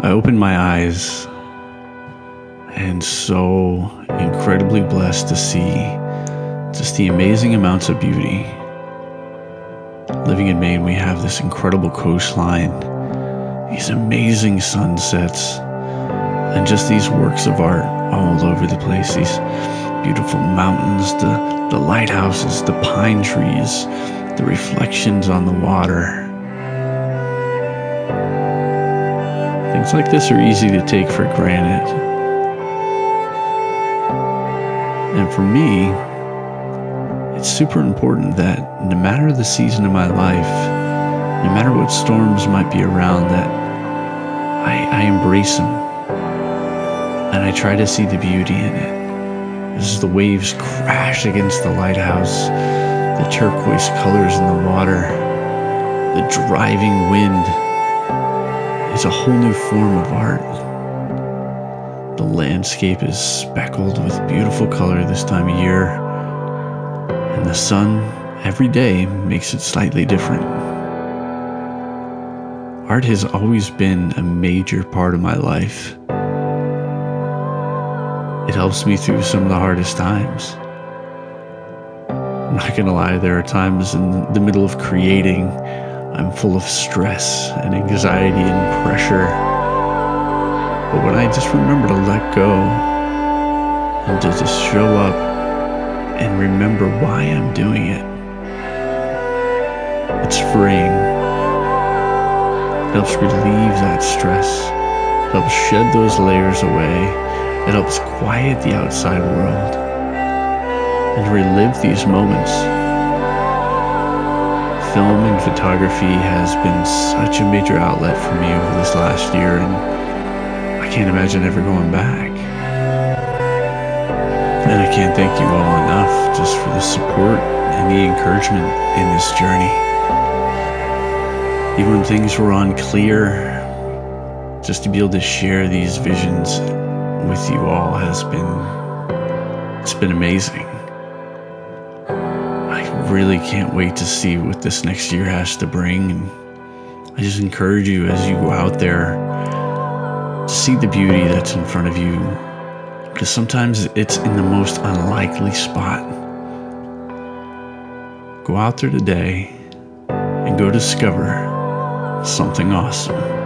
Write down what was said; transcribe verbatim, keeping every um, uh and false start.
I opened my eyes and so incredibly blessed to see just the amazing amounts of beauty. Living in Maine, we have this incredible coastline, these amazing sunsets, and just these works of art all over the place, these beautiful mountains, the, the lighthouses, the pine trees, the reflections on the water. Things like this are easy to take for granted. And for me, it's super important that no matter the season of my life, no matter what storms might be around, that I, I embrace them. And I try to see the beauty in it. As the waves crash against the lighthouse, the turquoise colors in the water, the driving wind, it's a whole new form of art. The landscape is speckled with beautiful color this time of year, and the sun every day makes it slightly different. Art has always been a major part of my life. It helps me through some of the hardest times. I'm not gonna lie, there are times in the middle of creating, I'm full of stress and anxiety and pressure. But when I just remember to let go and to just show up and remember why I'm doing it, it's freeing. It helps relieve that stress. It helps shed those layers away. It helps quiet the outside world and relive these moments. Film and photography has been such a major outlet for me over this last year, and I can't imagine ever going back. And I can't thank you all enough just for the support and the encouragement in this journey. Even when things were unclear, just to be able to share these visions with you all has been, it's been amazing. I really can't wait to see what this next year has to bring. And I just encourage you, as you go out there, to see the beauty that's in front of you, because sometimes it's in the most unlikely spot. Go out there today and go discover something awesome.